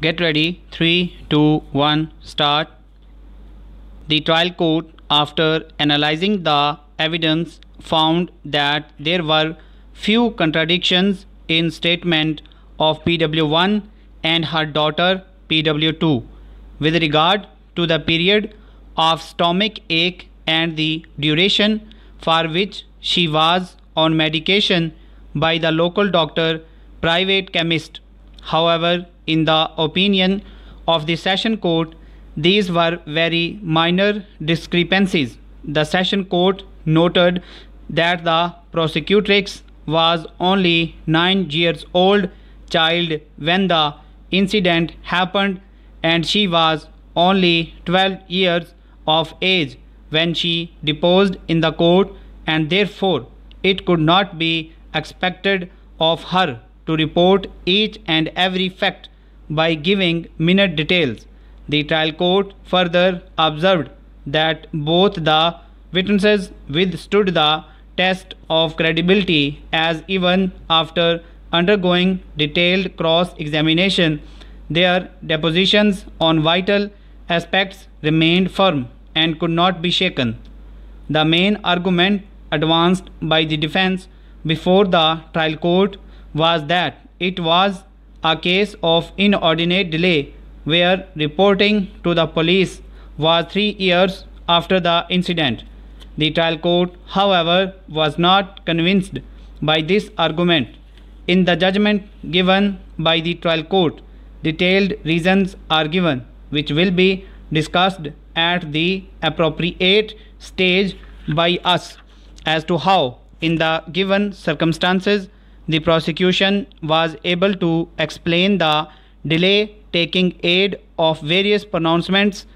Get ready, 3, 2, 1, start. The trial court, after analyzing the evidence, found that there were few contradictions in statement of PW1 and her daughter PW2 with regard to the period of stomach ache and the duration for which she was on medication by the local doctor, private chemist. However, in the opinion of the Session Court, these were very minor discrepancies. The Session Court noted that the prosecutrix was only 9 years old child when the incident happened, and she was only 12 years of age when she deposed in the court, and therefore it could not be expected of her to report each and every fact by giving minute details. The trial court further observed that both the witnesses withstood the test of credibility, as even after undergoing detailed cross-examination, their depositions on vital aspects remained firm and could not be shaken. The main argument advanced by the defense before the trial court was that it was a case of inordinate delay, where reporting to the police was 3 years after the incident. The trial court, however, was not convinced by this argument. In the judgment given by the trial court, detailed reasons are given, which will be discussed at the appropriate stage by us, as to how, in the given circumstances, the prosecution was able to explain the delay, taking aid of various pronouncements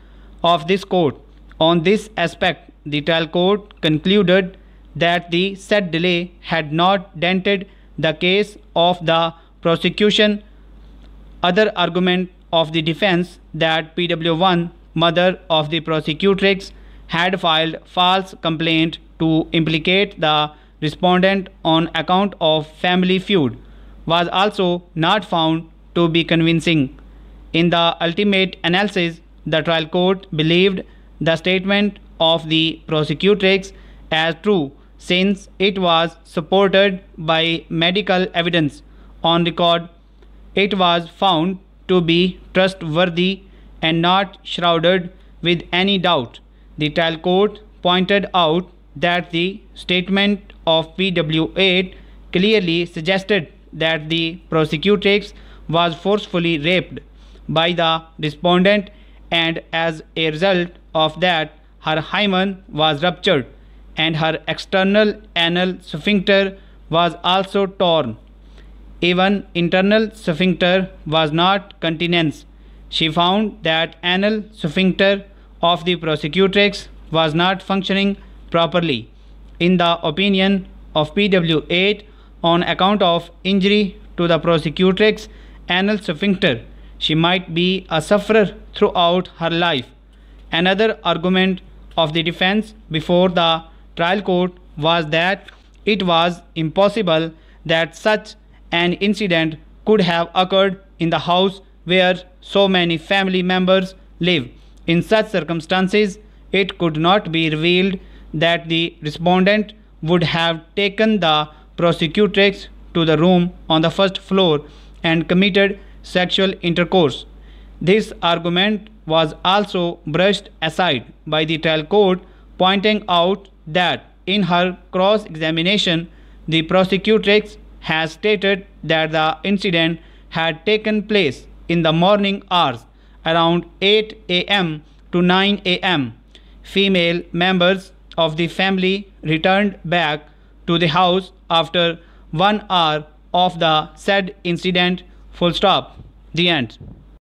of this court. On this aspect, the trial court concluded that the said delay had not dented the case of the prosecution. Other argument of the defense, that PW1, mother of the prosecutrix, had filed false complaint to implicate the respondent on account of family feud, was also not found to be convincing. In the ultimate analysis, the trial court believed the statement of the prosecutrix as true, since it was supported by medical evidence on record. It was found to be trustworthy and not shrouded with any doubt. The trial court pointed out that the statement of PW8 clearly suggested that the prosecutrix was forcefully raped by the respondent, and as a result of that, her hymen was ruptured and her external anal sphincter was also torn. Even internal sphincter was not continence. She found that anal sphincter of the prosecutrix was not functioning properly. In the opinion of PW8, on account of injury to the prosecutrix anal sphincter, she might be a sufferer throughout her life. Another argument of the defense before the trial court was that it was impossible that such an incident could have occurred in the house where so many family members live. In such circumstances, it could not be revealed that the respondent would have taken the prosecutrix to the room on the first floor and committed sexual intercourse. This argument was also brushed aside by the trial court, pointing out that in her cross-examination, the prosecutrix has stated that the incident had taken place in the morning hours around 8 a.m. to 9 a.m. Female members of the family returned back to the house after 1 hour of the said incident. Full stop. The end.